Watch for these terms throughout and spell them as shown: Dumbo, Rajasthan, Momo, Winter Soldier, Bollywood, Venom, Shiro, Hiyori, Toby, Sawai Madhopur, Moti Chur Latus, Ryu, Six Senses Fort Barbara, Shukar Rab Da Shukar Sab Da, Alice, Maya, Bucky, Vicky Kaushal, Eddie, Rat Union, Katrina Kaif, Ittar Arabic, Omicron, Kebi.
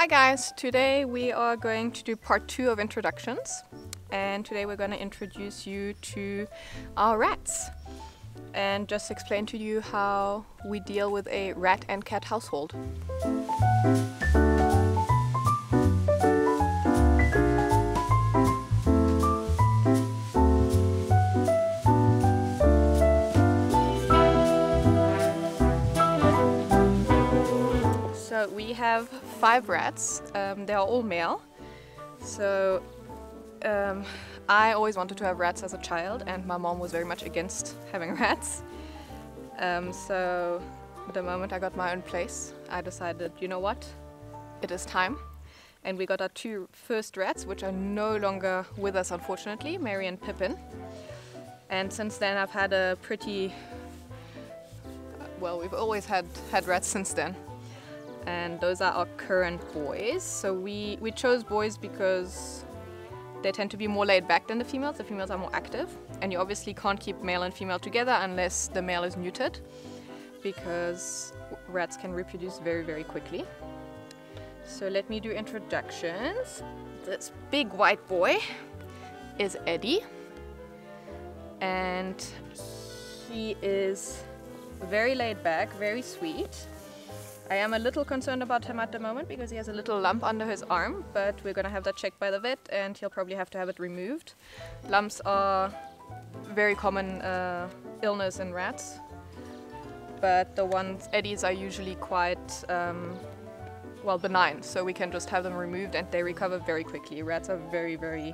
Hi guys, today we are going to do part 2 of introductions, and today we're going to introduce you to our rats and just explain to you how we deal with a rat and cat household. So we have 5 rats. They are all male. So I always wanted to have rats as a child, and my mom was very much against having rats. So the moment I got my own place, I decided, you know what, it is time. And we got our 2 first rats, which are no longer with us, unfortunately, Mary and Pippin. And since then I've had a pretty, well, we've always had rats since then. And those are our current boys. So we chose boys because they tend to be more laid back than the females. The females are more active, and you obviously can't keep male and female together unless the male is neutered, because rats can reproduce very, very quickly. So let me do introductions. This big white boy is Eddie, and he is very laid back, very sweet. I am a little concerned about him at the moment because he has a little lump under his arm, but we're going to have that checked by the vet and he'll probably have to have it removed. Lumps are very common illness in rats, but the ones, Eddies, are usually quite, well, benign, so we can just have them removed and they recover very quickly. Rats are very, very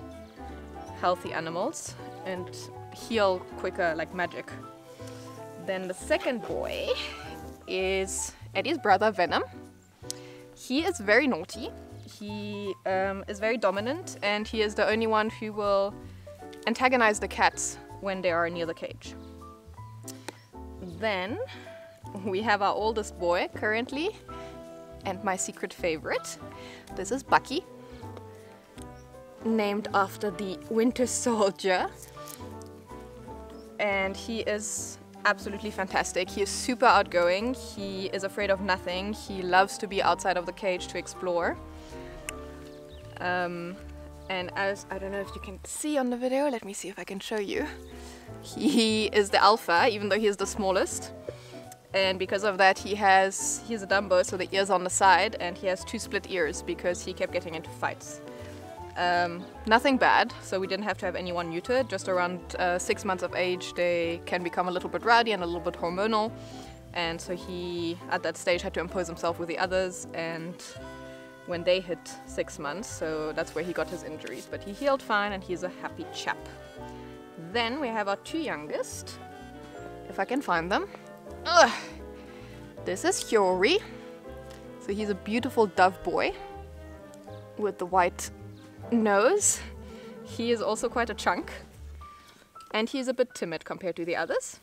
healthy animals and heal quicker, like magic. Then the second boy is Eddie's brother, Venom. He is very naughty. He is very dominant, and he is the only one who will antagonize the cats when they are near the cage. Then we have our oldest boy currently, and my secret favorite. This is Bucky, named after the Winter Soldier. And he is absolutely fantastic. He is super outgoing. He is afraid of nothing. He loves to be outside of the cage to explore. And as I don't know if you can see on the video, let me see if I can show you. He is the alpha, even though he is the smallest. And because of that, he's a Dumbo, so the ears on the side, and he has 2 split ears because he kept getting into fights. Nothing bad, so we didn't have to have anyone neutered. Just around 6 months of age, they can become a little bit rowdy and a little bit hormonal, and so he, at that stage, had to impose himself with the others, and when they hit 6 months, so that's where he got his injuries, but he healed fine and he's a happy chap. Then we have our 2 youngest, if I can find them. Ugh. This is Hiyori, so he's a beautiful dove boy with the white nose. He is also quite a chunk, and he's a bit timid compared to the others,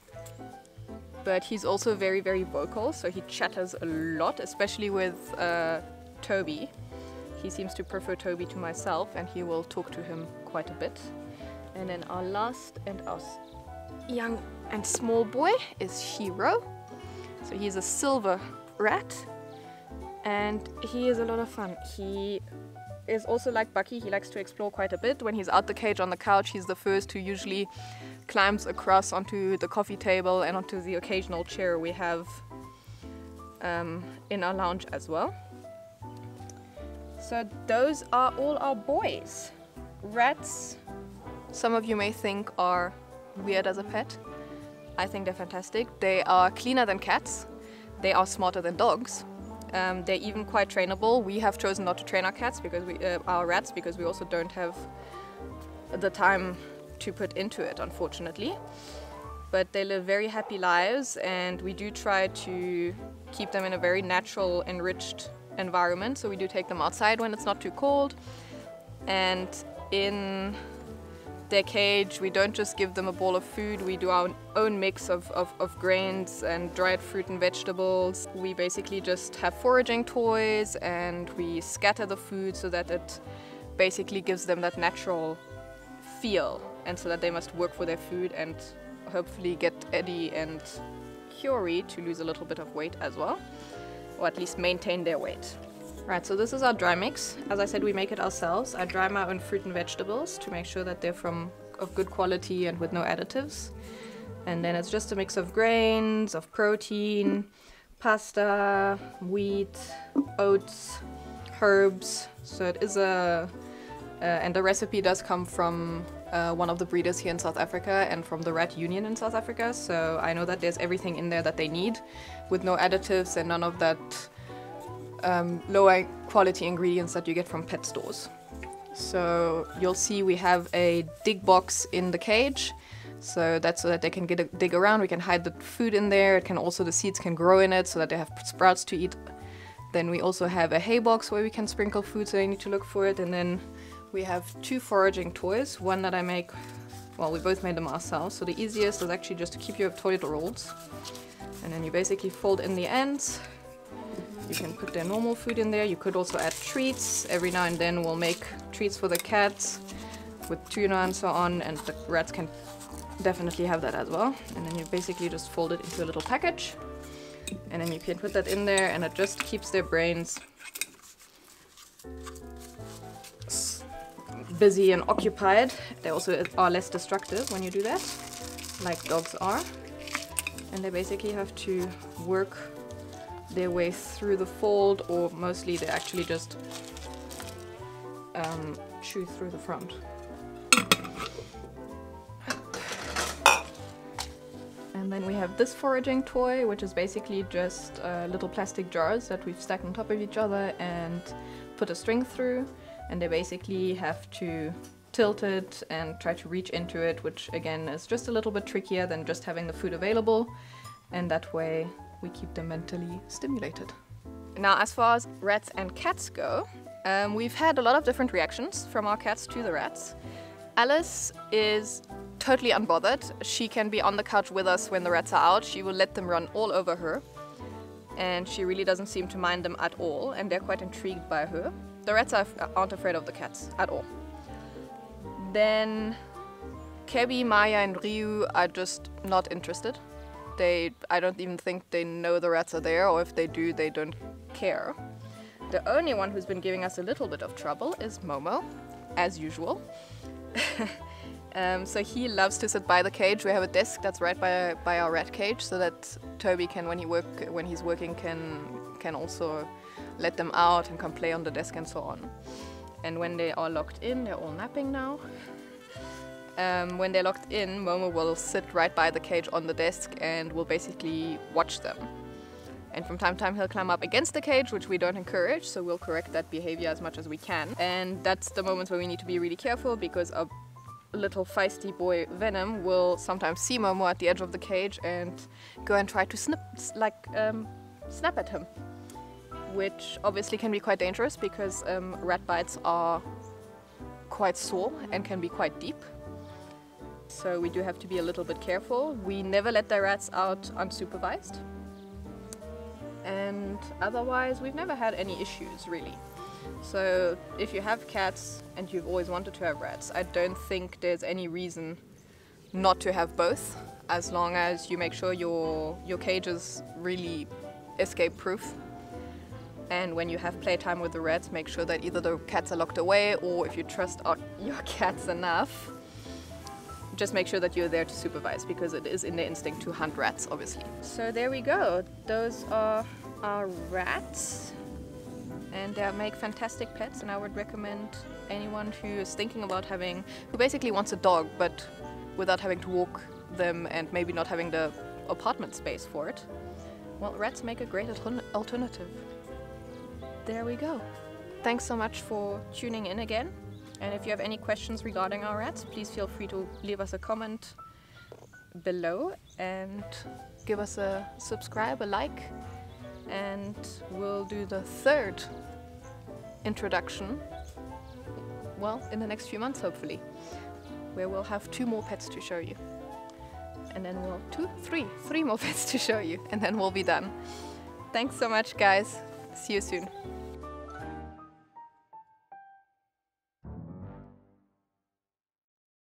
but he's also very, very vocal, so he chatters a lot, especially with Toby. He seems to prefer Toby to myself, and he will talk to him quite a bit. And then our last and our young and small boy is Shiro, so he's a silver rat, and he is a lot of fun. He is also like Bucky. He likes to explore quite a bit. When he's out the cage on the couch, he's the first who usually climbs across onto the coffee table and onto the occasional chair we have in our lounge as well. So those are all our boys. Rats, some of you may think, are weird as a pet. I think they're fantastic. They are cleaner than cats. They are smarter than dogs. They're even quite trainable. We have chosen not to train our cats because our rats because we also don't have the time to put into it, unfortunately. But they live very happy lives, and we do try to keep them in a very natural, enriched environment. So we do take them outside when it's not too cold, and in their cage we don't just give them a bowl of food. We do our own mix of grains and dried fruit and vegetables. We basically just have foraging toys, and we scatter the food so that it basically gives them that natural feel, and so that they must work for their food and hopefully get Eddie and Hiyori to lose a little bit of weight as well, or at least maintain their weight. Right, so this is our dry mix. As I said, we make it ourselves. I dry my own fruit and vegetables to make sure that they're of good quality and with no additives. And then it's just a mix of grains, of protein, pasta, wheat, oats, herbs. So it is and the recipe does come from one of the breeders here in South Africa and from the Rat Union in South Africa. So I know that there's everything in there that they need with no additives and none of that lower quality ingredients that you get from pet stores. So you'll see we have a dig box in the cage, so that's so that they can dig around. We can hide the food in there. It can also, the seeds can grow in it so that they have sprouts to eat. Then we also have a hay box where we can sprinkle food so they need to look for it. And then we have two foraging toys, one that I make, well, we both made them ourselves. So the easiest is actually just to keep your toilet rolls, and then you basically fold in the ends. You can put their normal food in there. You could also add treats. Every now and then we'll make treats for the cats with tuna and so on, and the rats can definitely have that as well. And then you basically just fold it into a little package, and then you can put that in there, and it just keeps their brains busy and occupied. They also are less destructive when you do that, like dogs are. And they basically have to work their way through the fold, or mostly they actually just chew through the front. And then we have this foraging toy, which is basically just little plastic jars that we've stacked on top of each other and put a string through, and they basically have to tilt it and try to reach into it, which again is just a little bit trickier than just having the food available, and that way we keep them mentally stimulated. Now, as far as rats and cats go, we've had a lot of different reactions from our cats to the rats. Alice is totally unbothered. She can be on the couch with us when the rats are out. She will let them run all over her, and she really doesn't seem to mind them at all, and they're quite intrigued by her. The rats aren't afraid of the cats at all. Then Kebi, Maya and Ryu are just not interested. I don't even think they know the rats are there, or if they do, they don't care. The only one who's been giving us a little bit of trouble is Momo, as usual. So he loves to sit by the cage. We have a desk that's right by our rat cage, so that Toby can, when he's working, can also let them out and come play on the desk and so on. And when they are locked in, they're all napping now. When they're locked in, Momo will sit right by the cage on the desk and will basically watch them. And from time to time he'll climb up against the cage, which we don't encourage, so we'll correct that behavior as much as we can. And that's the moments where we need to be really careful, because our little feisty boy Venom will sometimes see Momo at the edge of the cage and go and try to snap at him, which obviously can be quite dangerous, because rat bites are quite sore and can be quite deep. So we do have to be a little bit careful. We never let the rats out unsupervised, and otherwise we've never had any issues really. So if you have cats and you've always wanted to have rats, I don't think there's any reason not to have both, as long as you make sure your cage is really escape proof. And when you have playtime with the rats, make sure that either the cats are locked away, or if you trust your cats enough, just make sure that you're there to supervise, because it is in their instinct to hunt rats, obviously. So there we go. Those are our rats, and they make fantastic pets, and I would recommend anyone who is thinking about having, who basically wants a dog but without having to walk them and maybe not having the apartment space for it. Well, rats make a great alternative. There we go. Thanks so much for tuning in again. And if you have any questions regarding our rats, please feel free to leave us a comment below and give us a subscribe, a like, and we'll do the third introduction, well, in the next few months hopefully, where we'll have two more pets to show you. And then we'll three more pets to show you, and then we'll be done. Thanks so much, guys. See you soon.